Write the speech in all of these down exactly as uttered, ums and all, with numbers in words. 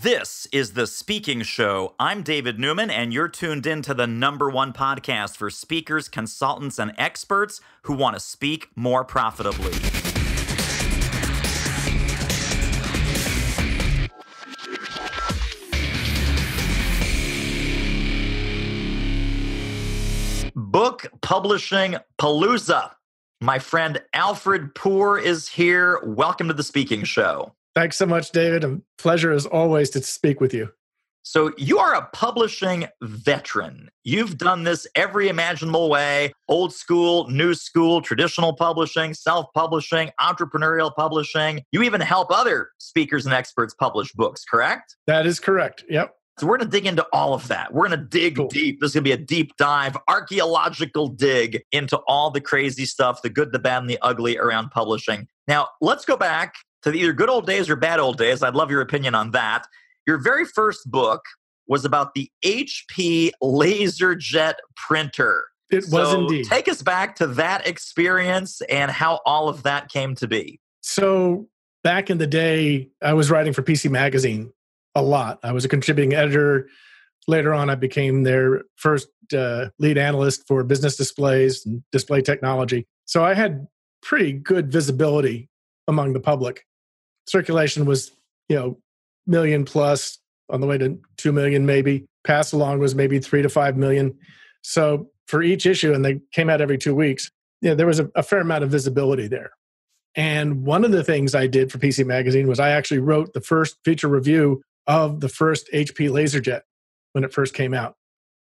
This is The Speaking Show. I'm David Newman, and you're tuned in to the number one podcast for speakers, consultants, and experts who want to speak more profitably. Book Publishing Palooza. My friend Alfred Poor is here. Welcome to The Speaking Show. Thanks so much, David. A pleasure, as always, to speak with you. So you are a publishing veteran. You've done this every imaginable way, old school, new school, traditional publishing, self-publishing, entrepreneurial publishing. You even help other speakers and experts publish books, correct? That is correct. Yep. So we're going to dig into all of that. We're going to dig cool. deep. This is going to be a deep dive, archaeological dig into all the crazy stuff, the good, the bad, and the ugly around publishing. Now, let's go back to either good old days or bad old days. I'd love your opinion on that. Your very first book was about the H P LaserJet Printer. It so was indeed. Take us back to that experience and how all of that came to be. So back in the day, I was writing for P C Magazine a lot. I was a contributing editor. Later on, I became their first uh, lead analyst for business displays and display technology. So I had pretty good visibility among the public. Circulation was, you know, million plus, on the way to two million maybe. Pass along was maybe three to five million. So for each issue, and they came out every two weeks, you know, there was a, a fair amount of visibility there. And one of the things I did for P C Magazine was I actually wrote the first feature review of the first H P LaserJet when it first came out.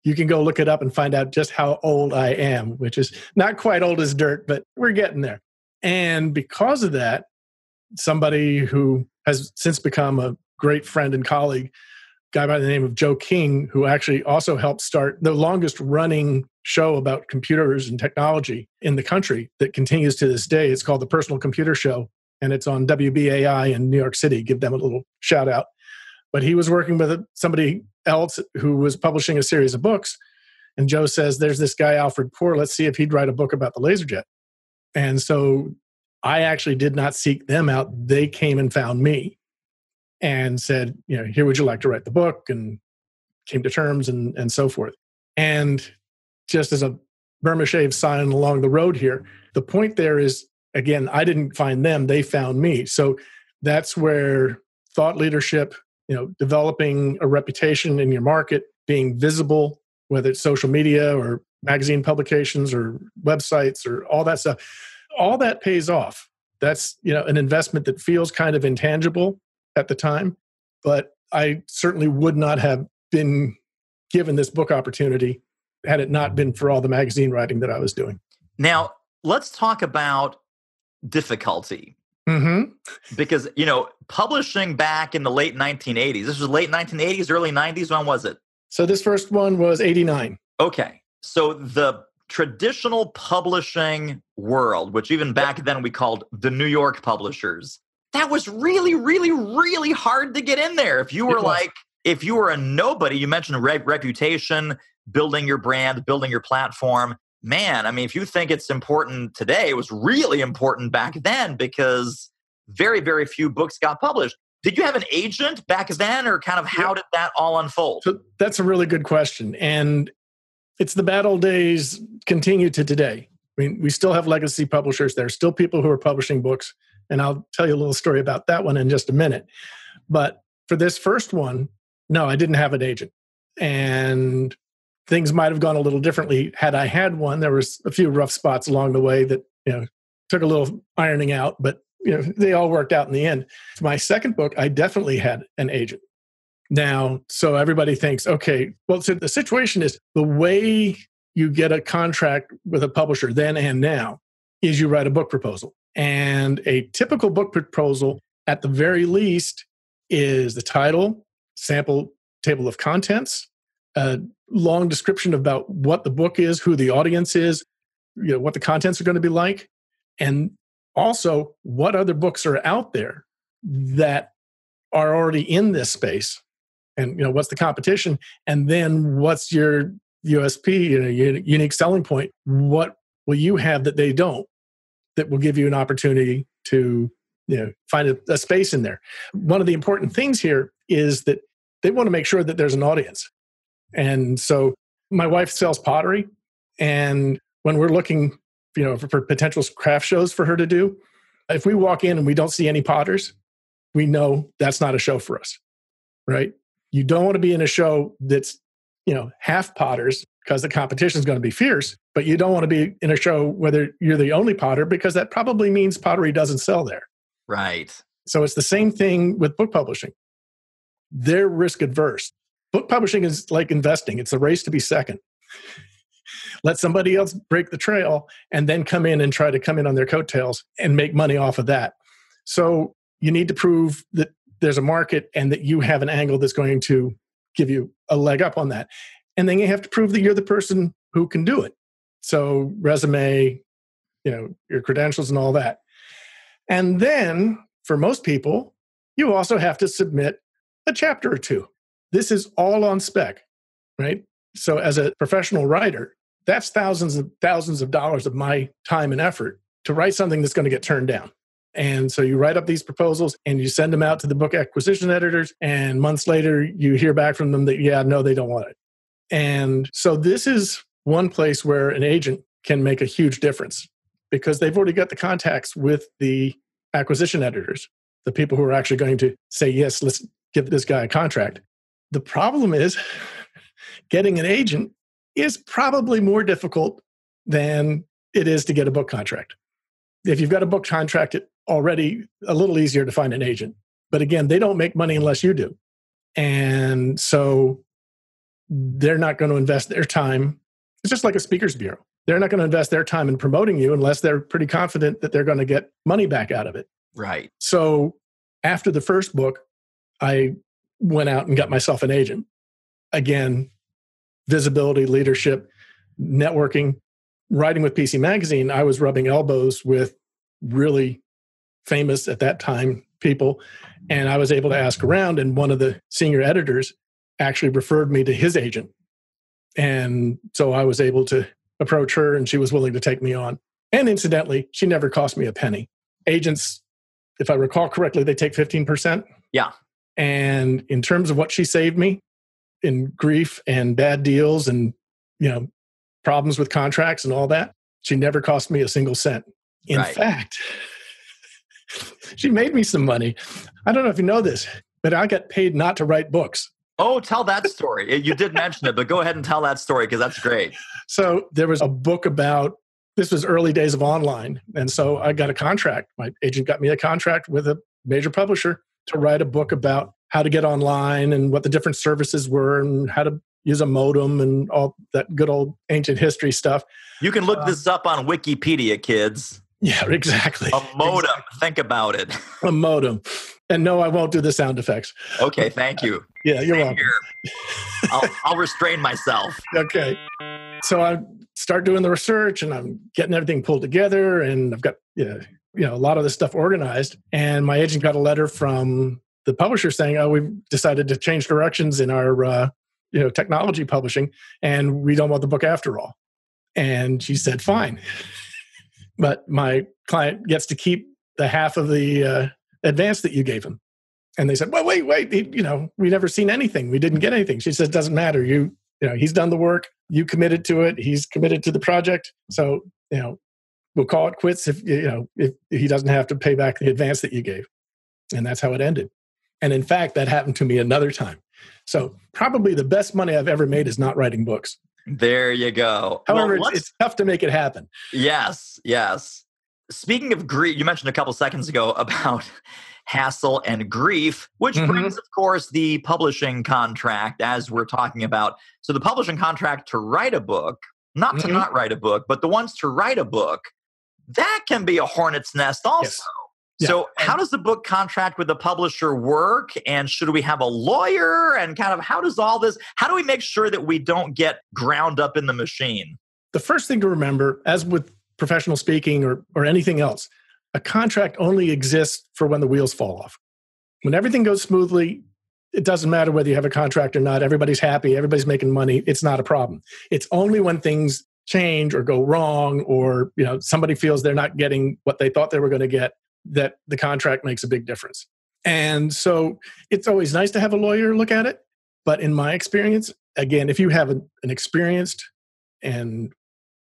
You can go look it up and find out just how old I am, which is not quite old as dirt, but we're getting there. And because of that, somebody who has since become a great friend and colleague, a guy by the name of Joe King, who actually also helped start the longest running show about computers and technology in the country that continues to this day. It's called The Personal Computer Show, and it's on W B A I in New York City. Give them a little shout out. But he was working with somebody else who was publishing a series of books. And Joe says, there's this guy, Alfred Poor. Let's see if he'd write a book about the LaserJet. And so I actually did not seek them out. They came and found me and said, you know, here, would you like to write the book? And came to terms and, and so forth. And just as a Burma Shave sign along the road here, the point there is, again, I didn't find them. They found me. So that's where thought leadership, you know, developing a reputation in your market, being visible, whether it's social media or magazine publications or websites or all that stuff, all that pays off. That's, you know, an investment that feels kind of intangible at the time, but I certainly would not have been given this book opportunity had it not been for all the magazine writing that I was doing. Now, let's talk about difficulty. Mm-hmm. Because, you know, publishing back in the late nineteen eighties, this was late nineteen eighties, early nineties, when was it? So this first one was eighty-nine. Okay. So the traditional publishing world, which even back then we called the New York publishers, that was really, really, really hard to get in there. If you were like, if you were a nobody, you mentioned re- reputation, building your brand, building your platform. Man, I mean, if you think it's important today, it was really important back then because very, very few books got published. Did you have an agent back then, or kind of how did that all unfold? So that's a really good question. And it's the bad old days continue to today. I mean, we still have legacy publishers. There are still people who are publishing books. And I'll tell you a little story about that one in just a minute. But for this first one, no, I didn't have an agent. And things might have gone a little differently had I had one. There was a few rough spots along the way that, you know, took a little ironing out, but, you know, they all worked out in the end. For my second book, I definitely had an agent. Now, so everybody thinks, okay, well, so the situation is the way you get a contract with a publisher then and now is you write a book proposal. And a typical book proposal, at the very least, is the title, sample table of contents, a long description about what the book is, who the audience is, you know, what the contents are going to be like, and also what other books are out there that are already in this space. And, you know, what's the competition? And then what's your U S P, you know, your unique selling point? What will you have that they don't that will give you an opportunity to, you know, find a, a space in there. One of the important things here is that they want to make sure that there's an audience. And so my wife sells pottery, and when we're looking, you know, for, for potential craft shows for her to do, if we walk in and we don't see any potters, we know that's not a show for us, right? You don't want to be in a show that's, you know, half potters, because the competition is going to be fierce, but you don't want to be in a show whether you're the only potter, because that probably means pottery doesn't sell there. Right. So it's the same thing with book publishing. They're risk adverse. Book publishing is like investing. It's a race to be second. Let somebody else break the trail and then come in and try to come in on their coattails and make money off of that. So you need to prove that there's a market and that you have an angle that's going to give you a leg up on that. And then you have to prove that you're the person who can do it. So resume, you know, your credentials and all that. And then for most people, you also have to submit a chapter or two. This is all on spec, right? So as a professional writer, that's thousands and thousands of dollars of my time and effort to write something that's going to get turned down. And so you write up these proposals and you send them out to the book acquisition editors. And months later, you hear back from them that, yeah, no, they don't want it. And so this is one place where an agent can make a huge difference, because they've already got the contacts with the acquisition editors, the people who are actually going to say, yes, let's give this guy a contract. The problem is getting an agent is probably more difficult than it is to get a book contract. If you've got a book contract, it's already a little easier to find an agent. But again, they don't make money unless you do. And so they're not going to invest their time. It's just like a speakers bureau. They're not going to invest their time in promoting you unless they're pretty confident that they're going to get money back out of it. Right. So after the first book, I went out and got myself an agent. Again, visibility, leadership, networking, writing with P C Magazine, I was rubbing elbows with really famous at that time people. And I was able to ask around, and one of the senior editors actually referred me to his agent. And so I was able to approach her, and she was willing to take me on. And incidentally, she never cost me a penny. Agents, if I recall correctly, they take fifteen percent. Yeah. And in terms of what she saved me in grief and bad deals and, you know, problems with contracts and all that, she never cost me a single cent. In right. fact, she made me some money. I don't know if you know this, but I got paid not to write books. Oh, tell that story. You did mention it, but go ahead and tell that story, because that's great. So there was a book about, this was early days of online. And so I got a contract. My agent got me a contract with a major publisher to write a book about how to get online and what the different services were and how to use a modem and all that good old ancient history stuff. You can look uh, this up on Wikipedia, kids. Yeah, exactly. A modem. Exactly. Think about it. A modem. And no, I won't do the sound effects. Okay, thank you. Yeah, you're welcome. I'll, I'll restrain myself. Okay. So I start doing the research, and I'm getting everything pulled together, and I've got you know, you know a lot of this stuff organized. And my agent got a letter from the publisher saying, "Oh, we've decided to change directions in our uh, you know technology publishing, and we don't want the book after all." And she said, "Fine," but my client gets to keep the half of the uh, advance that you gave him. And they said, well, wait, wait, you know, we never seen anything. We didn't get anything. She says, it doesn't matter. You, you know, he's done the work. You committed to it. He's committed to the project. So, you know, we'll call it quits if, you know, if he doesn't have to pay back the advance that you gave. And that's how it ended. And in fact, that happened to me another time. So probably the best money I've ever made is not writing books. There you go. However, well, it's, it's tough to make it happen. Yes, yes. Speaking of grief, you mentioned a couple seconds ago about hassle and grief, which mm-hmm. brings, of course, the publishing contract, as we're talking about. So the publishing contract to write a book, not mm-hmm. to not write a book, but the ones to write a book, that can be a hornet's nest also. Yes. Yeah. So how does the book contract with the publisher work? And should we have a lawyer? And kind of how does all this, how do we make sure that we don't get ground up in the machine? The first thing to remember, as with professional speaking or, or anything else, a contract only exists for when the wheels fall off. When everything goes smoothly, it doesn't matter whether you have a contract or not. Everybody's happy. Everybody's making money. It's not a problem. It's only when things change or go wrong, or you know somebody feels they're not getting what they thought they were going to get, that the contract makes a big difference. And so it's always nice to have a lawyer look at it. But in my experience, again, if you have an, an experienced and,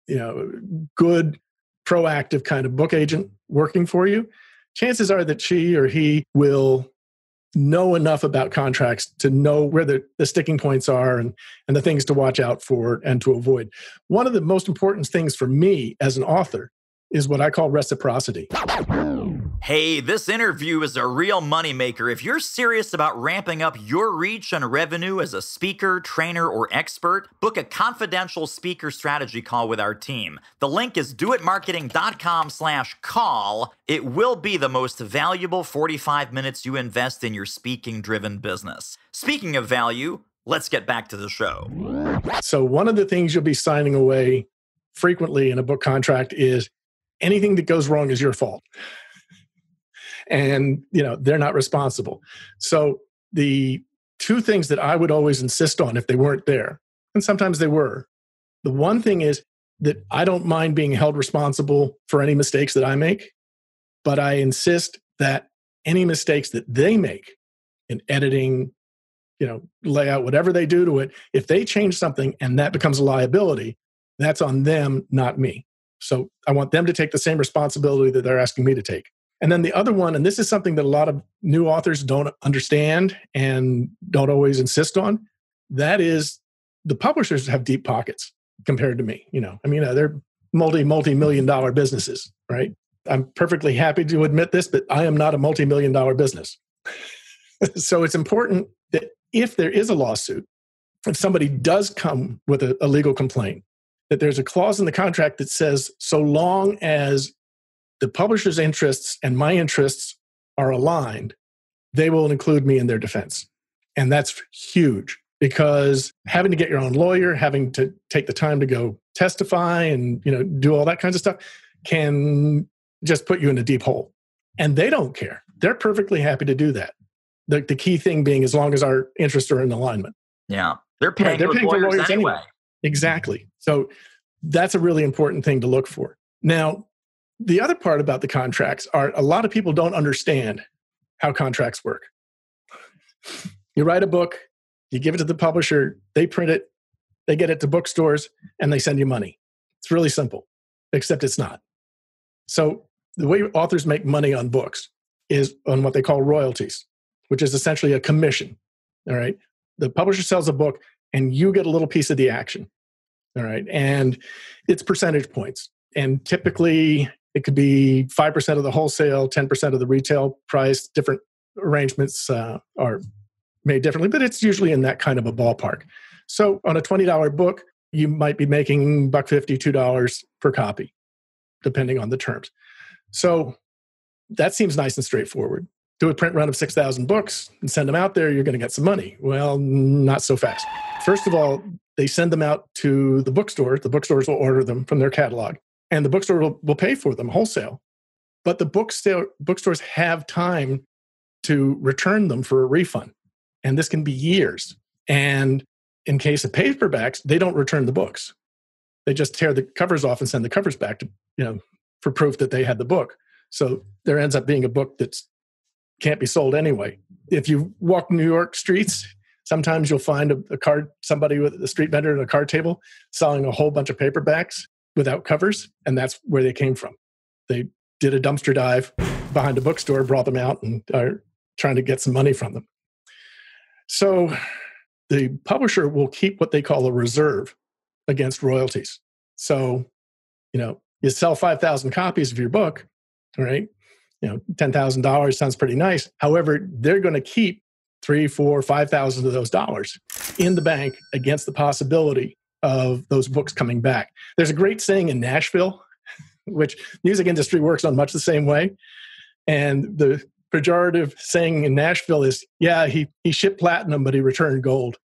you know, good, proactive kind of book agent working for you, chances are that she or he will know enough about contracts to know where the, the sticking points are and, and the things to watch out for and to avoid. One of the most important things for me as an author is what I call reciprocity. Hey, this interview is a real moneymaker. If you're serious about ramping up your reach and revenue as a speaker, trainer, or expert, book a confidential speaker strategy call with our team. The link is do it marketing dot com slash call. It will be the most valuable forty-five minutes you invest in your speaking-driven business. Speaking of value, let's get back to the show. So one of the things you'll be signing away frequently in a book contract is anything that goes wrong is your fault. And, you know, they're not responsible. So the two things that I would always insist on if they weren't there, and sometimes they were, the one thing is that I don't mind being held responsible for any mistakes that I make, but I insist that any mistakes that they make in editing, you know, layout, whatever they do to it, if they change something and that becomes a liability, that's on them, not me. So I want them to take the same responsibility that they're asking me to take. And then the other one, and this is something that a lot of new authors don't understand and don't always insist on, that is the publishers have deep pockets compared to me. You know, I mean, they're multi, multi-million dollar businesses, right? I'm perfectly happy to admit this, but I am not a multi-million dollar business. So it's important that if there is a lawsuit, if somebody does come with a, a legal complaint, that there's a clause in the contract that says, so long as the publisher's interests and my interests are aligned, they will include me in their defense. And that's huge, because having to get your own lawyer, having to take the time to go testify and, you know, do all that kinds of stuff can just put you in a deep hole. And they don't care. They're perfectly happy to do that. The, the key thing being, as long as our interests are in alignment. Yeah. They're paying, right, they're paying lawyers for lawyers anyway. anyway. Exactly. So that's a really important thing to look for. Now, the other part about the contracts are a lot of people don't understand how contracts work. You write a book, you give it to the publisher, they print it, they get it to bookstores, and they send you money. It's really simple, except it's not. So the way authors make money on books is on what they call royalties, which is essentially a commission. All right. The publisher sells a book and you get a little piece of the action. All right. And it's percentage points. And typically, it could be five percent of the wholesale, ten percent of the retail price. Different arrangements uh, are made differently, but it's usually in that kind of a ballpark. So on a twenty dollar book, you might be making a buck fifty, two dollars per copy, depending on the terms. So that seems nice and straightforward. Do a print run of six thousand books and send them out there, you're going to get some money. Well, not so fast. First of all, they send them out to the bookstore. The bookstores will order them from their catalog. And the bookstore will, will pay for them wholesale. But the bookstore, bookstores have time to return them for a refund. And this can be years. And in case of paperbacks, they don't return the books. They just tear the covers off and send the covers back to, you know, for proof that they had the book. So there ends up being a book that can't be sold anyway. If you walk New York streets, sometimes you'll find a, a card, somebody with a street vendor at a card table selling a whole bunch of paperbacks without covers, and that's where they came from. They did a dumpster dive behind a bookstore, brought them out, and are trying to get some money from them. So the publisher will keep what they call a reserve against royalties. So, you know, you sell five thousand copies of your book, right? You know, ten thousand dollars sounds pretty nice. However, they're going to keep three, four, five thousand of those dollars in the bank against the possibility of those books coming back. There's a great saying in Nashville, which music industry works on much the same way. And the pejorative saying in Nashville is, yeah, he, he shipped platinum, but he returned gold.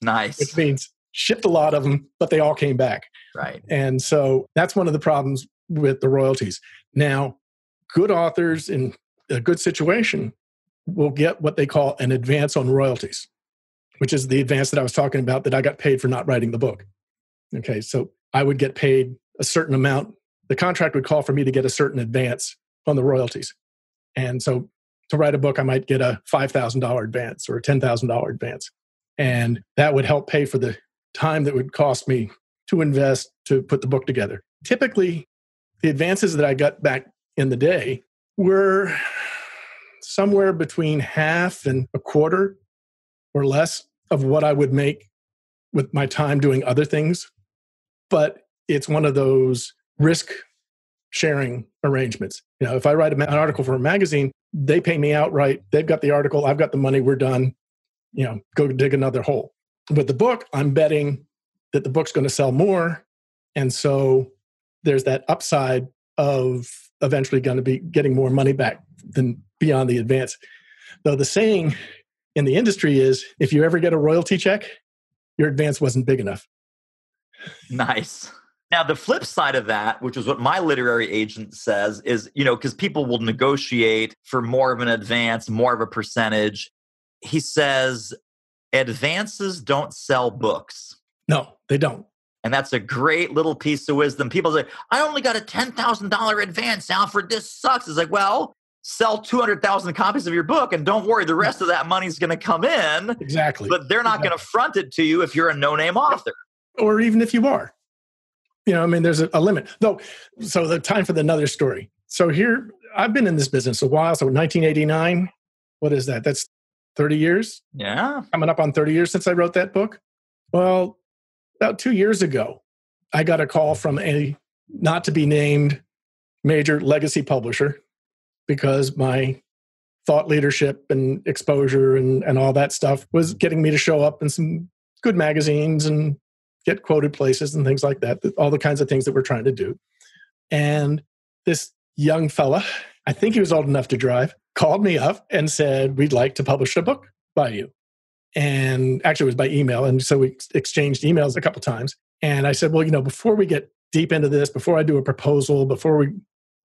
Nice. Which means shipped a lot of them, but they all came back. Right. And so that's one of the problems with the royalties. Now, good authors in a good situation will get what they call an advance on royalties, which is the advance that I was talking about that I got paid for not writing the book. Okay, so I would get paid a certain amount. The contract would call for me to get a certain advance on the royalties. And so to write a book, I might get a five thousand dollars advance or a ten thousand dollars advance. And that would help pay for the time that would cost me to invest to put the book together. Typically, the advances that I got back in the day were somewhere between half and a quarter or less of what I would make with my time doing other things. But it's one of those risk sharing arrangements. You know, if I write an article for a magazine, they pay me outright. They've got the article. I've got the money. We're done. You know, go dig another hole. With the book, I'm betting that the book's going to sell more. And so there's that upside of eventually going to be getting more money back than beyond the advance. Though the saying in the industry is, if you ever get a royalty check, your advance wasn't big enough. Nice. Now, the flip side of that, which is what my literary agent says, is, you know, because people will negotiate for more of an advance, more of a percentage. He says, advances don't sell books. No, they don't. And that's a great little piece of wisdom. People say, I only got a ten thousand dollars advance, Alfred. This sucks. It's like, well, sell two hundred thousand copies of your book and don't worry, the rest of that money is going to come in. Exactly. But they're not exactly. going to front it to you if you're a no-name author. Or even if you are. You know, I mean, there's a, a limit. Though, so the time for the another story. So here, I've been in this business a while. So nineteen eighty-nine, what is that? That's thirty years? Yeah. Coming up on thirty years since I wrote that book. Well, about two years ago, I got a call from a not-to-be-named major legacy publisher because my thought leadership and exposure and, and all that stuff was getting me to show up in some good magazines and get quoted places and things like that, all the kinds of things that we're trying to do. And this young fella, I think he was old enough to drive, called me up and said, we'd like to publish a book by you. And actually it was by email. And so we exchanged emails a couple times. And I said, well, you know, before we get deep into this, before I do a proposal, before we,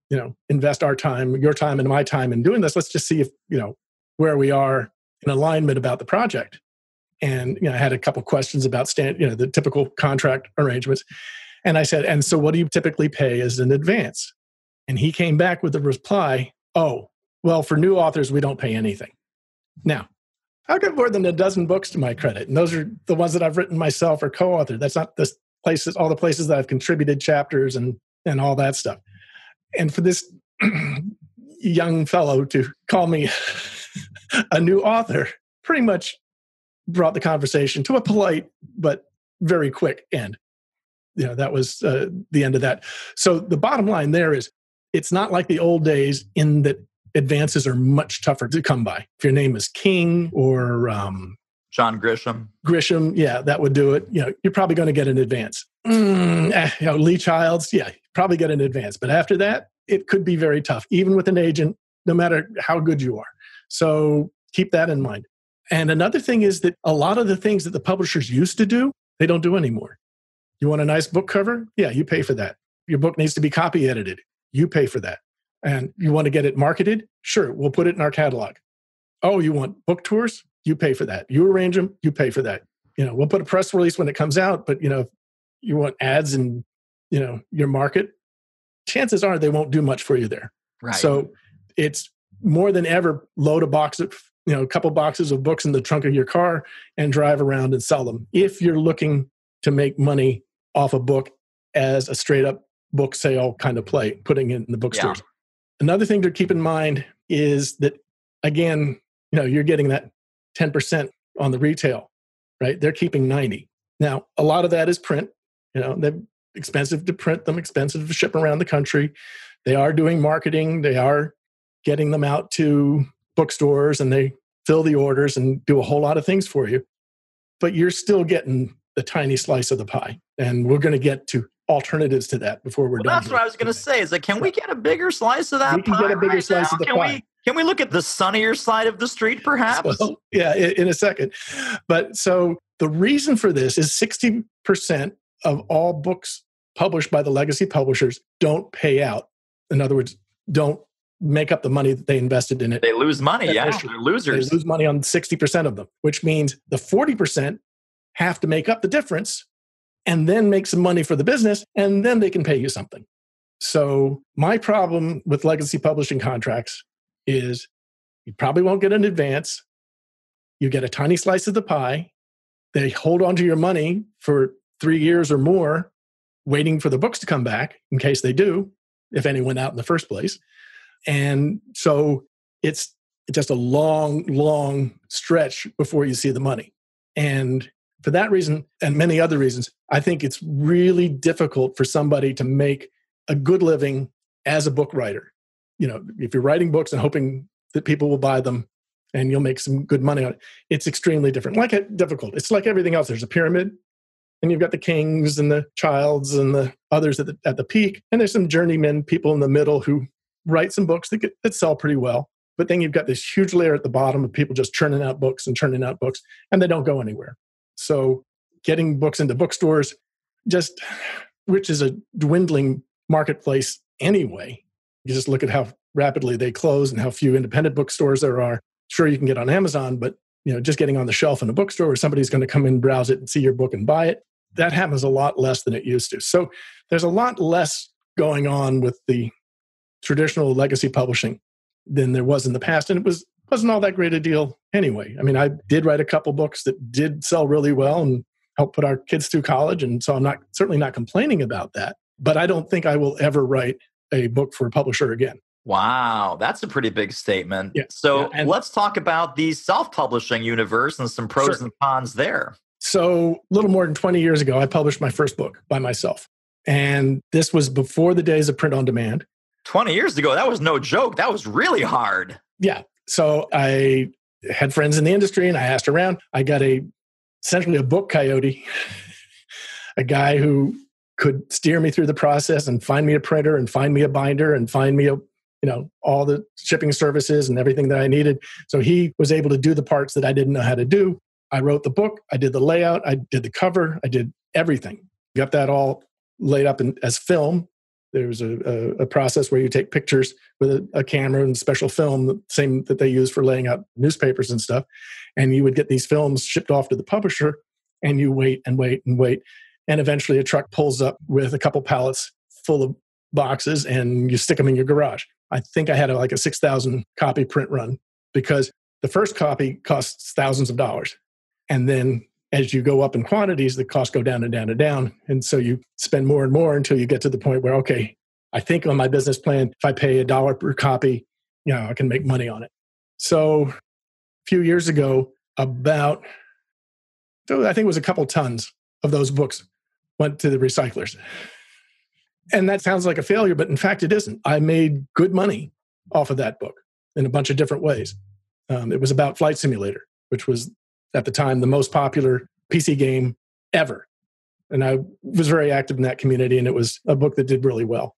you know, invest our time, your time and my time in doing this, let's just see if, you know, where we are in alignment about the project. And, you know, I had a couple questions about stand, you know, the typical contract arrangements. And I said, and so what do you typically pay as an advance? And he came back with the reply, oh, well, for new authors, we don't pay anything. Now, I've got more than a dozen books to my credit. And those are the ones that I've written myself or co-authored. That's not the places, all the places that I've contributed chapters and, and all that stuff. And for this young fellow to call me a new author pretty much brought the conversation to a polite but very quick end. You know, that was uh, the end of that. So the bottom line there is it's not like the old days in that advances are much tougher to come by. If your name is King or um, John Grisham, Grisham, yeah, that would do it. You know, you're probably going to get an advance. Mm, eh, you know, Lee Childs, yeah, probably get an advance. But after that, it could be very tough, even with an agent, no matter how good you are. So keep that in mind. And another thing is that a lot of the things that the publishers used to do, they don't do anymore. You want a nice book cover? Yeah, you pay for that. Your book needs to be copy edited. You pay for that. And you want to get it marketed? Sure, we'll put it in our catalog. Oh, you want book tours? You pay for that. You arrange them, you pay for that. You know, we'll put a press release when it comes out, but you know, if you want ads in, you know, your market, chances are they won't do much for you there. Right. So it's more than ever load a box of, you know, a couple boxes of books in the trunk of your car and drive around and sell them. If you're looking to make money off a book as a straight up book sale kind of play, putting it in the bookstores. Yeah. Another thing to keep in mind is that, again, you know, you're getting that ten percent on the retail, right? They're keeping ninety. Now, a lot of that is print. You know, they're expensive to print them, expensive to ship around the country. They are doing marketing. They are getting them out to bookstores and they fill the orders and do a whole lot of things for you. But you're still getting the tiny slice of the pie. And we're going to get to alternatives to that before we're well, done. That's here. What I was going to say is like, can we get a bigger slice of that we can pie get a bigger right slice now? Of the can pie. We, can we look at the sunnier side of the street, perhaps? So, yeah, in a second. But so the reason for this is sixty percent of all books published by the legacy publishers don't pay out. In other words, don't make up the money that they invested in it. They lose money, that yeah. Issue. They're losers. They lose money on sixty percent of them, which means the forty percent have to make up the difference and then make some money for the business, and then they can pay you something. So my problem with legacy publishing contracts is you probably won't get an advance. You get a tiny slice of the pie. They hold on to your money for three years or more, waiting for the books to come back, in case they do, if any went out in the first place. And so it's just a long, long stretch before you see the money. And for that reason, and many other reasons, I think it's really difficult for somebody to make a good living as a book writer. You know, if you're writing books and hoping that people will buy them and you'll make some good money on it, it's extremely different. Like it, difficult. It's like everything else. There's a pyramid, and you've got the kings and the childs and the others at the at the peak, and there's some journeymen people in the middle who write some books that get, that sell pretty well. But then you've got this huge layer at the bottom of people just churning out books and churning out books, and they don't go anywhere. So getting books into bookstores, just which is a dwindling marketplace anyway. You just look at how rapidly they close and how few independent bookstores there are. Sure, you can get on Amazon, but you know, just getting on the shelf in a bookstore where somebody's going to come in, browse it, and see your book and buy it, that happens a lot less than it used to. So there's a lot less going on with the traditional legacy publishing than there was in the past. And it was, wasn't all that great a deal anyway. I mean, I did write a couple books that did sell really well and help put our kids through college. And so I'm not certainly not complaining about that. But I don't think I will ever write a book for a publisher again. Wow, that's a pretty big statement. Yeah, so yeah, and let's talk about the self-publishing universe and some pros sure. and cons there. So a little more than twenty years ago, I published my first book by myself. And this was before the days of print on demand. twenty years ago, that was no joke. That was really hard. Yeah. So I had friends in the industry and I asked around. I got a essentially a book coyote, a guy who could steer me through the process and find me a printer and find me a binder and find me a you know, all the shipping services and everything that I needed. So he was able to do the parts that I didn't know how to do. I wrote the book, I did the layout, I did the cover, I did everything. Got that all laid up in, as film. There was a, a, a process where you take pictures with a, a camera and special film, the same that they use for laying out newspapers and stuff. And you would get these films shipped off to the publisher and you wait and wait and wait. And eventually a truck pulls up with a couple pallets full of boxes and you stick them in your garage. I think I had a, like a six thousand copy print run because the first copy costs thousands of dollars. And then as you go up in quantities, the costs go down and down and down. And so you spend more and more until you get to the point where, okay, I think on my business plan, if I pay a dollar per copy, you know, I can make money on it. So a few years ago, about, I think it was a couple tons of those books went to the recyclers. And that sounds like a failure, but in fact, it isn't. I made good money off of that book in a bunch of different ways. Um, it was about Flight Simulator, which was at the time the most popular P C game ever. And I was very active in that community, and it was a book that did really well.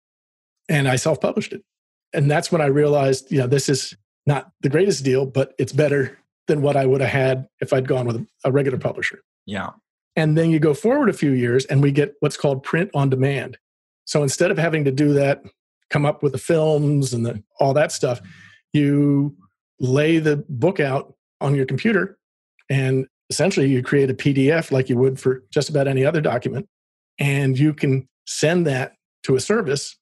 And I self-published it. And that's when I realized, you know, this is not the greatest deal, but it's better than what I would have had if I'd gone with a regular publisher. Yeah. And then you go forward a few years, and we get what's called print on demand. So instead of having to do that, come up with the films and the, all that stuff, you lay the book out on your computer and essentially you create a P D F like you would for just about any other document. And you can send that to a service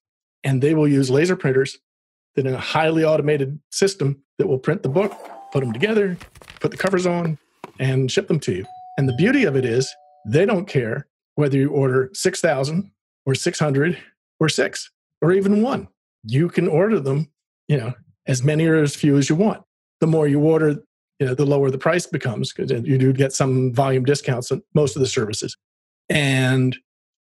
and they will use laser printers that in a highly automated system that will print the book, put them together, put the covers on and ship them to you. And the beauty of it is they don't care whether you order six thousand or six hundred, or six, or even one. You can order them, you know, as many or as few as you want. The more you order, you know, the lower the price becomes, because you do get some volume discounts on most of the services. And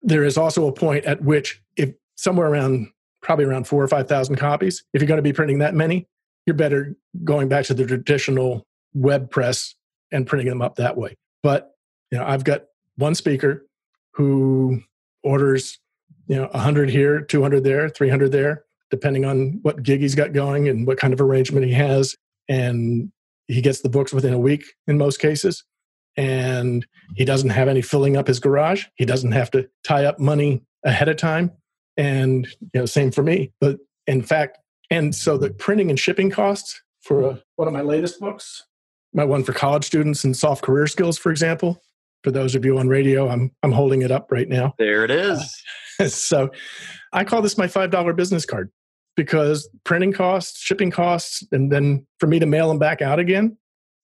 there is also a point at which, if somewhere around, probably around four or five thousand copies, if you're going to be printing that many, you're better going back to the traditional web press and printing them up that way. But, you know, I've got one speaker who orders, you know, one hundred here, two hundred there, three hundred there, depending on what gig he's got going and what kind of arrangement he has. And he gets the books within a week in most cases. And he doesn't have any filling up his garage. He doesn't have to tie up money ahead of time. And, you know, same for me. But in fact, and so the printing and shipping costs for a, one of my latest books, my one for college students and soft career skills, for example, for those of you on radio, I'm I'm holding it up right now. There it is. Uh, so I call this my five dollar business card. because printing costs, shipping costs, and then for me to mail them back out again,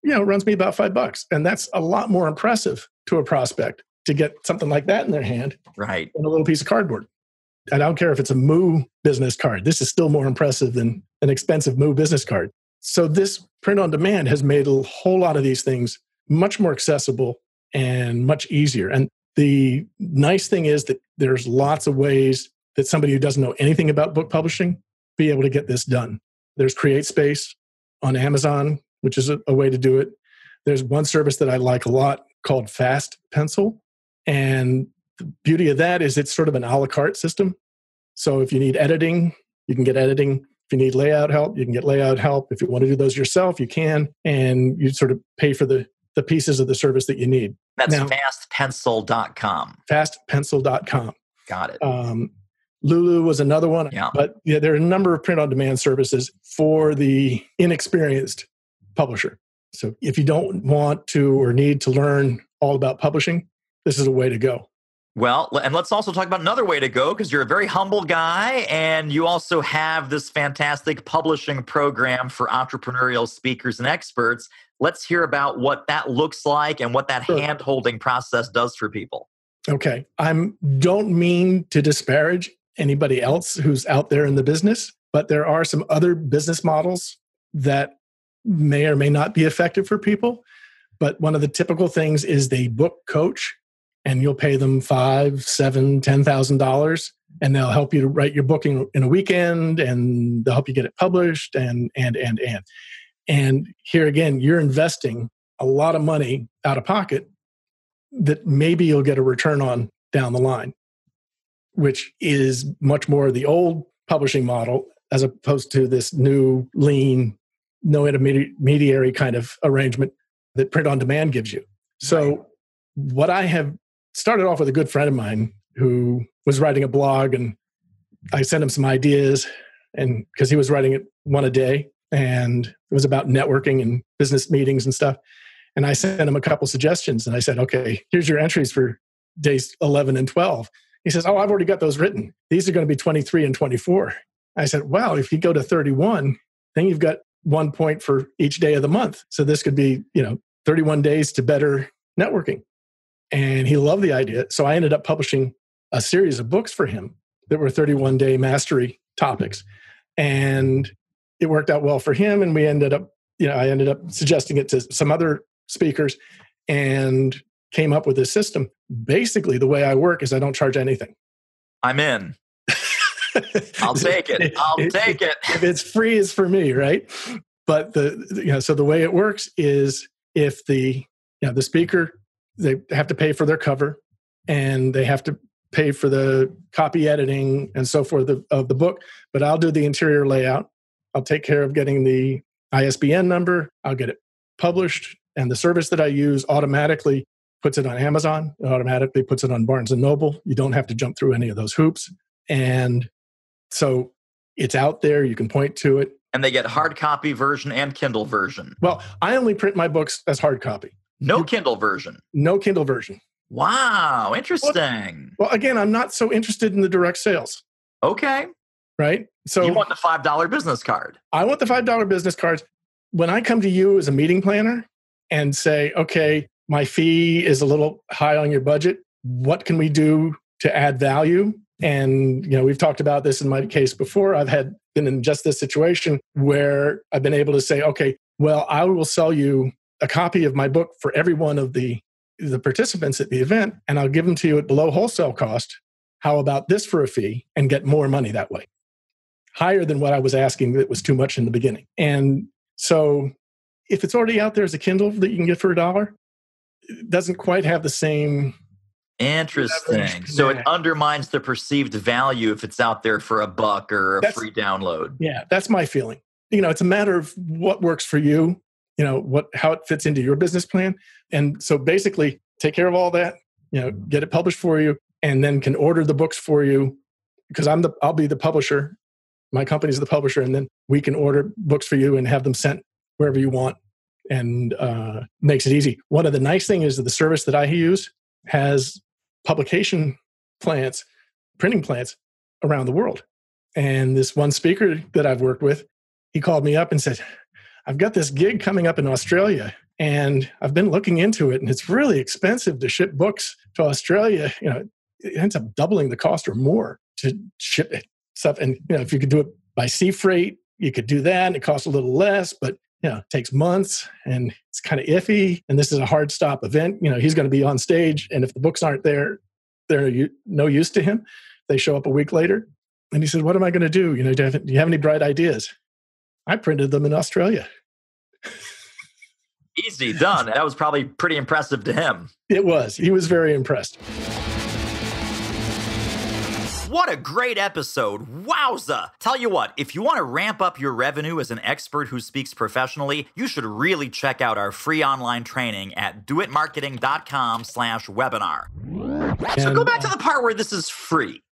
you know, it runs me about five bucks. And that's a lot more impressive to a prospect to get something like that in their hand. Right. And a little piece of cardboard. I don't care if it's a Moo business card. This is still more impressive than an expensive Moo business card. So this print on demand has made a whole lot of these things much more accessible and much easier. And the nice thing is that there's lots of ways that somebody who doesn't know anything about book publishing be able to get this done. There's CreateSpace on Amazon, which is a, a way to do it. There's one service that I like a lot called FastPencil. And the beauty of that is it's sort of an a la carte system. So if you need editing, you can get editing. If you need layout help, you can get layout help. If you want to do those yourself, you can. And you sort of pay for the, the pieces of the service that you need. That's now, fast pencil dot com. fast pencil dot com. Got it. Um, Lulu was another one. Yeah. But yeah, there are a number of print-on-demand services for the inexperienced publisher. So if you don't want to or need to learn all about publishing, this is a way to go. Well, and let's also talk about another way to go, because you're a very humble guy and you also have this fantastic publishing program for entrepreneurial speakers and experts. Let's hear about what that looks like and what that sure. hand-holding process does for people. Okay. I don't mean to disparage anybody else who's out there in the business, but there are some other business models that may or may not be effective for people. But one of the typical things is they book coach. And you'll pay them five, seven, ten thousand dollars, and they'll help you to write your book in, in a weekend, and they'll help you get it published, and and and and. And here again, you're investing a lot of money out of pocket that maybe you'll get a return on down the line, which is much more the old publishing model as opposed to this new lean, no intermediary kind of arrangement that print on demand gives you. So right. What I have started off with a good friend of mine who was writing a blog, and I sent him some ideas, and because he was writing it one a day, and it was about networking and business meetings and stuff. And I sent him a couple suggestions, and I said, okay, here's your entries for days eleven and twelve. He says, oh, I've already got those written. These are going to be twenty-three and twenty-four. I said, well, if you go to thirty-one, then you've got one point for each day of the month. So this could be, you know, thirty-one days to better networking. And he loved the idea. So I ended up publishing a series of books for him that were thirty-one day mastery topics. And it worked out well for him. And we ended up, you know, I ended up suggesting it to some other speakers and came up with this system. Basically, the way I work is I don't charge anything. I'm in. I'll take it. I'll it, take it. If it's free, it's for me, right? But the, you know, so the way it works is if the, you know, the speaker, they have to pay for their cover, and they have to pay for the copy editing and so forth of, of the book. But I'll do the interior layout. I'll take care of getting the I S B N number. I'll get it published. And the service that I use automatically puts it on Amazon. It automatically puts it on Barnes and Noble. You don't have to jump through any of those hoops. And so it's out there. You can point to it. And they get hard copy version and Kindle version. Well, I only print my books as hard copy. No Kindle version. No Kindle version. Wow, interesting. Well, well, again, I'm not so interested in the direct sales. Okay. Right? So you want the five dollar business card. I want the five dollar business cards. When I come to you as a meeting planner and say, okay, my fee is a little high on your budget. What can we do to add value? And, you know, we've talked about this in my case before. I've had been in just this situation where I've been able to say, okay, well, I will sell you a copy of my book for every one of the, the participants at the event, and I'll give them to you at below wholesale cost. How about this for a fee, and get more money that way? Higher than what I was asking, that was too much in the beginning. And so if it's already out there as a Kindle that you can get for a dollar, it doesn't quite have the same... Interesting. So it undermines the perceived value if it's out there for a buck or a that's, free download. Yeah, that's my feeling. You know, it's a matter of what works for you. You know, what, how it fits into your business plan. And so basically take care of all that, you know, get it published for you, and then can order the books for you, because I'm the, I'll be the publisher. My company's the publisher, and then we can order books for you and have them sent wherever you want, and uh, makes it easy. One of the nice things is that the service that I use has publication plants, printing plants around the world. And this one speaker that I've worked with, he called me up and said, I've got this gig coming up in Australia, and I've been looking into it, and it's really expensive to ship books to Australia. You know, it ends up doubling the cost or more to ship it stuff. And you know, if you could do it by sea freight, you could do that, and it costs a little less, but you know, it takes months, and it's kind of iffy. And this is a hard stop event. You know, he's going to be on stage, and if the books aren't there, they're no use to him. They show up a week later, and he said, "What am I going to do? You know, do you have, do you have any bright ideas?" I printed them in Australia. Easy done. That was probably pretty impressive to him. It was. He was very impressed. What a great episode. Wowza. Tell you what, if you want to ramp up your revenue as an expert who speaks professionally, you should really check out our free online training at doitmarketing.com slash webinar. So go back to the part where this is free.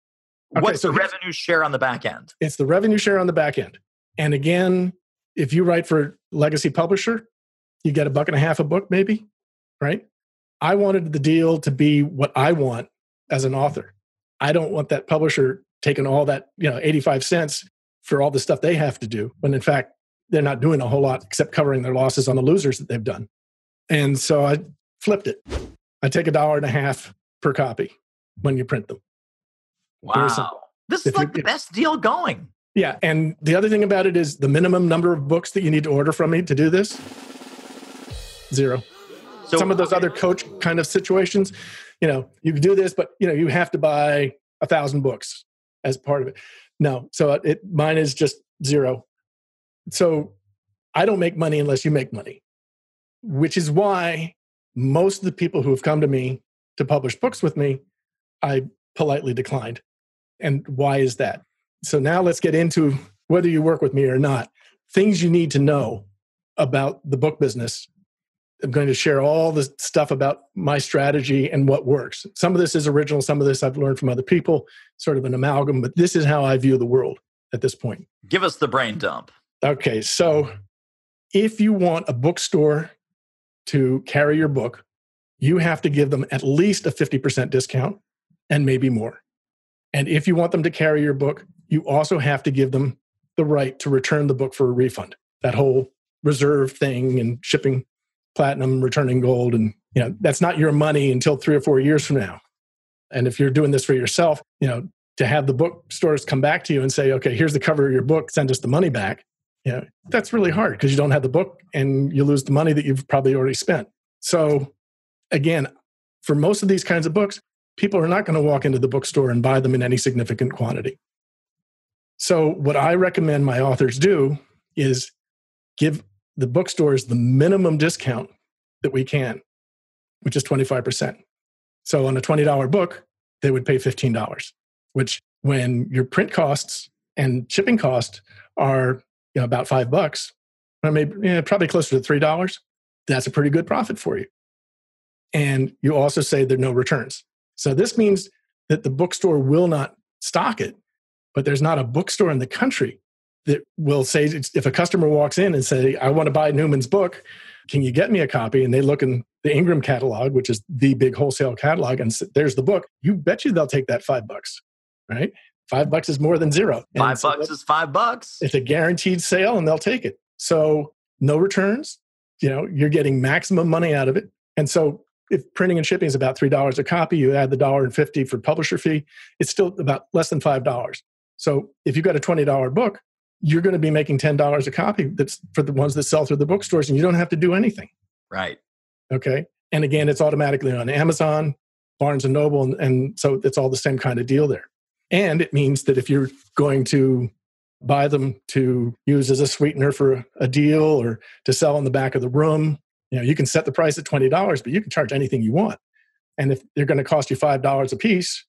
Okay, What's so the revenue share on the back end? It's the revenue share on the back end. And again, if you write for a legacy publisher, you get a buck and a half a book maybe, right? I wanted the deal to be what I want as an author. I don't want that publisher taking all that, you know, eighty-five cents for all the stuff they have to do, when in fact, they're not doing a whole lot except covering their losses on the losers that they've done. And so I flipped it. I take a dollar and a half per copy when you print them. Wow. This is like the best deal going. Yeah, and the other thing about it is the minimum number of books that you need to order from me to do this, zero. So some of those other coach kind of situations, you know, you can do this, but you know, you have to buy a thousand books as part of it. No, so it mine is just zero. So I don't make money unless you make money, which is why most of the people who have come to me to publish books with me, I politely declined. And why is that? So now let's get into whether you work with me or not. Things you need to know about the book business. I'm going to share all the stuff about my strategy and what works. Some of this is original. Some of this I've learned from other people, sort of an amalgam, but this is how I view the world at this point. Give us the brain dump. Okay. So if you want a bookstore to carry your book, you have to give them at least a fifty percent discount and maybe more. And if you want them to carry your book, you also have to give them the right to return the book for a refund. That whole reserve thing and shipping platinum, returning gold, and you know, that's not your money until three or four years from now. And if you're doing this for yourself, you know, to have the bookstores come back to you and say, okay, here's the cover of your book, send us the money back, you know, that's really hard because you don't have the book and you lose the money that you've probably already spent. So again, for most of these kinds of books, people are not going to walk into the bookstore and buy them in any significant quantity. So what I recommend my authors do is give the bookstores the minimum discount that we can, which is twenty-five percent. So on a twenty dollar book, they would pay fifteen dollars, which when your print costs and shipping costs are you know, about five bucks, I mean, you know, probably closer to three dollars, that's a pretty good profit for you. And you also say there are no returns. So this means that the bookstore will not stock it, but there's not a bookstore in the country that will say, if a customer walks in and say, I want to buy Newman's book, can you get me a copy? And they look in the Ingram catalog, which is the big wholesale catalog, and say, there's the book. You bet you they'll take that five bucks, right? Five bucks is more than zero. And five so bucks is five bucks. It's a guaranteed sale and they'll take it. So no returns, you know, you're getting maximum money out of it. And so if printing and shipping is about three dollars a copy, you add the one dollar and fifty cents for publisher fee, it's still about less than five dollars. So if you've got a twenty dollar book, you're going to be making ten dollars a copy that's for the ones that sell through the bookstores, and you don't have to do anything. Right. Okay. And again, it's automatically on Amazon, Barnes and Noble, and, and so it's all the same kind of deal there. And it means that if you're going to buy them to use as a sweetener for a deal or to sell in the back of the room, you know, you can set the price at twenty dollars, but you can charge anything you want. And if they're going to cost you five dollars a piece,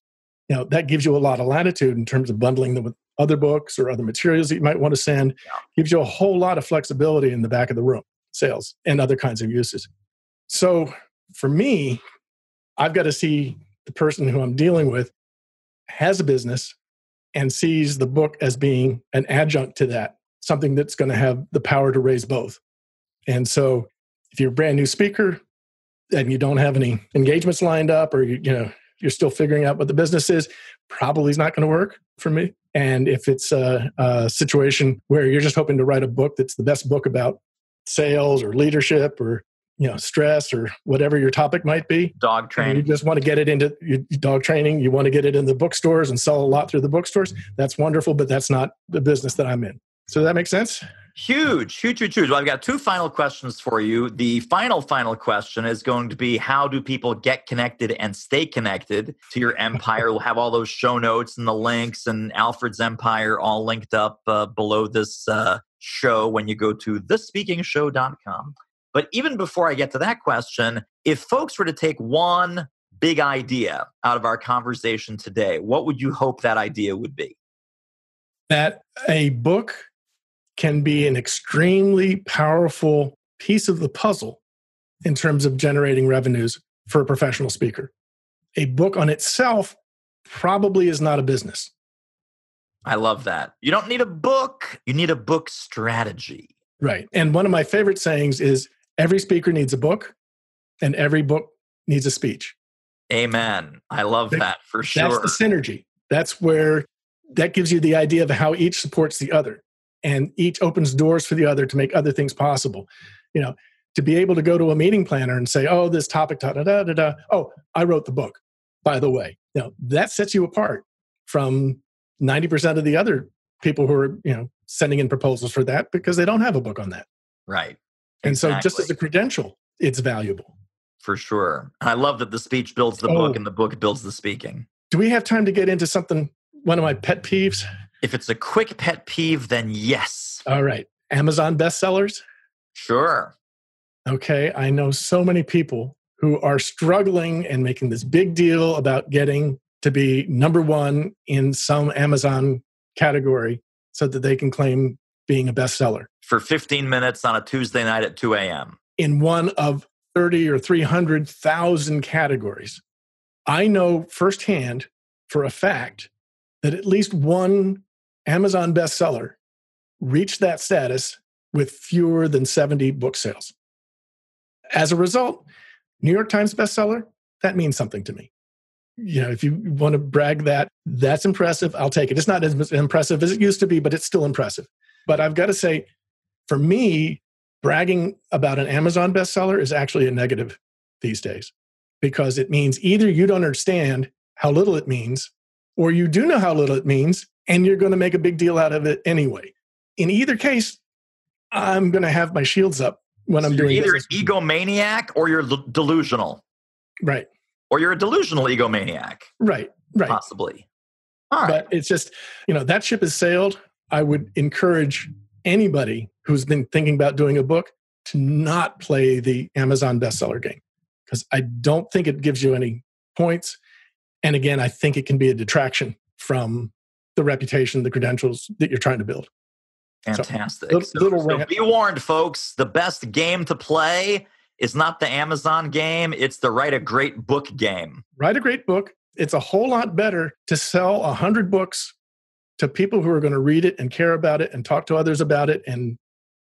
you know, that gives you a lot of latitude in terms of bundling them with other books or other materials that you might want to send. Yeah. Gives you a whole lot of flexibility in the back of the room, sales and other kinds of uses. So for me, I've got to see the person who I'm dealing with has a business and sees the book as being an adjunct to that, something that's going to have the power to raise both. And so if you're a brand new speaker and you don't have any engagements lined up, or you, you know, you're still figuring out what the business is, probably is not going to work for me. And if it's a, a situation where you're just hoping to write a book that's the best book about sales or leadership or, you know, stress or whatever your topic might be. Dog training. You just want to get it into your dog training. You want to get it in the bookstores and sell a lot through the bookstores. That's wonderful, but that's not the business that I'm in. So does that make sense? Huge, huge, huge, huge. Well, I've got two final questions for you. The final, final question is going to be, how do people get connected and stay connected to your empire? We'll have all those show notes and the links and Alfred's empire all linked up uh, below this uh, show when you go to the speaking show dot com. But even before I get to that question, if folks were to take one big idea out of our conversation today, what would you hope that idea would be? That a book can be an extremely powerful piece of the puzzle in terms of generating revenues for a professional speaker. A book on itself probably is not a business. I love that. You don't need a book. You need a book strategy. Right. And one of my favorite sayings is, every speaker needs a book, and every book needs a speech. Amen. I love that, that for sure. That's the synergy. That's where that gives you the idea of how each supports the other, and each opens doors for the other to make other things possible. You know, to be able to go to a meeting planner and say, "Oh, this topic, da da da da. Oh, I wrote the book, by the way." You know, that sets you apart from ninety percent of the other people who are, you know, sending in proposals for that, because they don't have a book on that. Right. And exactly. So just as a credential, it's valuable. For sure. I love that the speech builds the oh, book and the book builds the speaking. Do we have time to get into something, one of my pet peeves? If it's a quick pet peeve, then yes. All right. Amazon bestsellers? Sure. Okay. I know so many people who are struggling and making this big deal about getting to be number one in some Amazon category so that they can claim being a bestseller. For fifteen minutes on a Tuesday night at two a.m. in one of thirty or three hundred thousand categories. I know firsthand for a fact that at least one Amazon bestseller reached that status with fewer than seventy book sales. As a result, New York Times bestseller, that means something to me. You know, if you want to brag that, that's impressive, I'll take it. It's not as impressive as it used to be, but it's still impressive. But I've got to say, for me, bragging about an Amazon bestseller is actually a negative these days, because it means either you don't understand how little it means, or you do know how little it means, and you're going to make a big deal out of it anyway. In either case, I'm going to have my shields up when so I'm doing this. You're either an egomaniac or you're l- delusional. Right. Or you're a delusional egomaniac. Right, right. Possibly. All right. But it's just, you know, that ship has sailed. I would encourage anybody who's been thinking about doing a book to not play the Amazon bestseller game, because I don't think it gives you any points. And again, I think it can be a detraction from the reputation, the credentials that you're trying to build. Fantastic. So, little, little so, so be warned, folks, the best game to play is not the Amazon game. It's the write a great book game. Write a great book. It's a whole lot better to sell one hundred books to people who are going to read it and care about it and talk to others about it and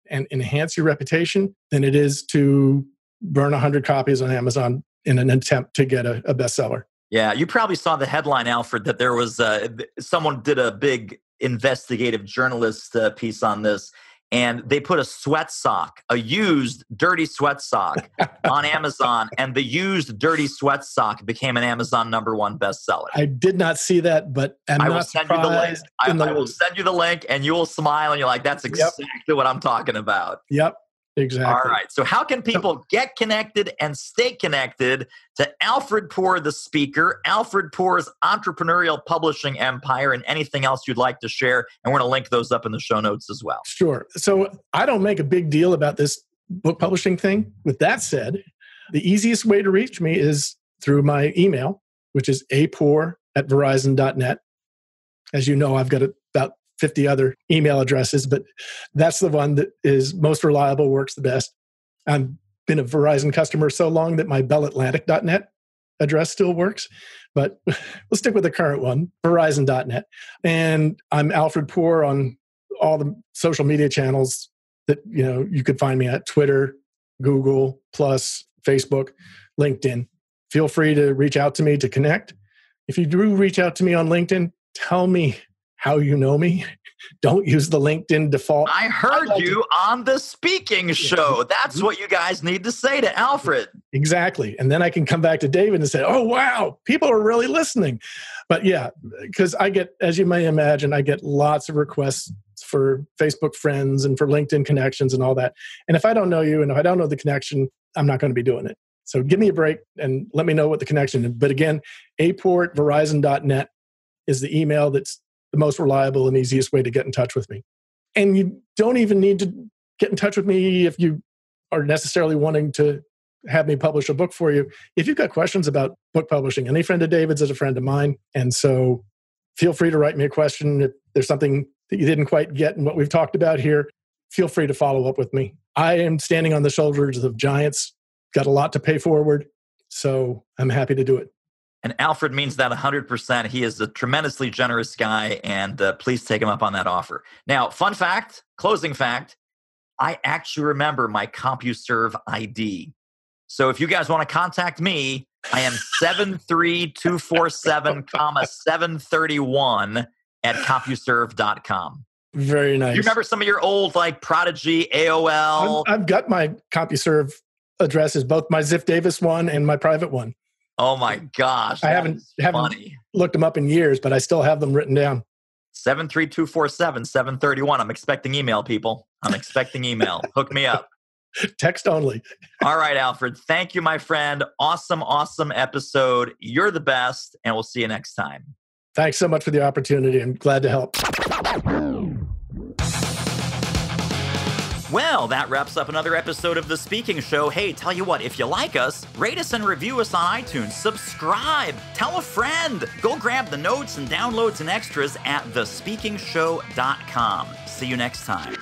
and enhance your reputation than it is to burn one hundred copies on Amazon in an attempt to get a, a bestseller. Yeah, you probably saw the headline, Alfred, that there was uh, someone did a big investigative journalist uh, piece on this, and they put a sweat sock, a used dirty sweat sock on Amazon, and the used dirty sweat sock became an Amazon number one bestseller. I did not see that, but I'm I will not send you the link. I, the I will send you the link, and you will smile, and you're like, that's exactly yep. what I'm talking about. Yep, exactly. All right, so how can people get connected and stay connected to Alfred Poor, the speaker, Alfred Poor's entrepreneurial publishing empire, and anything else you'd like to share? And we're going to link those up in the show notes as well. Sure. So I don't make a big deal about this book publishing thing. With that said, the easiest way to reach me is through my email, which is a poor at verizon dot net. As you know, I've got about fifty other email addresses, but that's the one that is most reliable, works the best. I've been a Verizon customer so long that my bell atlantic dot net address still works, but we'll stick with the current one, verizon dot net. And I'm Alfred Poor on all the social media channels that, you know, you could find me at Twitter, Google, Plus, Facebook, LinkedIn. Feel free to reach out to me to connect. If you do reach out to me on LinkedIn, tell me how you know me. Don't use the LinkedIn default. I heard I like you it. on the speaking show. That's what you guys need to say to Alfred. Exactly. And then I can come back to David and say, oh, wow, people are really listening. But yeah, because I get, as you may imagine, I get lots of requests for Facebook friends and for LinkedIn connections and all that. And if I don't know you and if I don't know the connection, I'm not going to be doing it. So give me a break and let me know what the connection is. But again, a port at verizon dot net is the email that's the most reliable and easiest way to get in touch with me. And you don't even need to get in touch with me if you are necessarily wanting to have me publish a book for you. If you've got questions about book publishing, any friend of David's is a friend of mine. And so feel free to write me a question. If there's something that you didn't quite get in what we've talked about here, feel free to follow up with me. I am standing on the shoulders of giants, got a lot to pay forward, so I'm happy to do it. And Alfred means that one hundred percent. He is a tremendously generous guy, and uh, please take him up on that offer. Now, fun fact, closing fact, I actually remember my CompuServe I D. So if you guys want to contact me, I am seven three two four seven, seven three one at CompuServe dot com. Very nice. You remember some of your old, like, Prodigy, A O L? I'm, I've got my CompuServe addresses, both my Ziff Davis one and my private one. Oh my gosh. I haven't, haven't looked them up in years, but I still have them written down. seven three two four seven, seven three one. I'm expecting email, people. I'm expecting email. Hook me up. Text only. All right, Alfred. Thank you, my friend. Awesome, awesome episode. You're the best, and we'll see you next time. Thanks so much for the opportunity. I'm glad to help. Well, that wraps up another episode of The Speaking Show. Hey, tell you what, if you like us, rate us and review us on iTunes. Subscribe. Tell a friend. Go grab the notes and downloads and extras at the speaking show dot com. See you next time.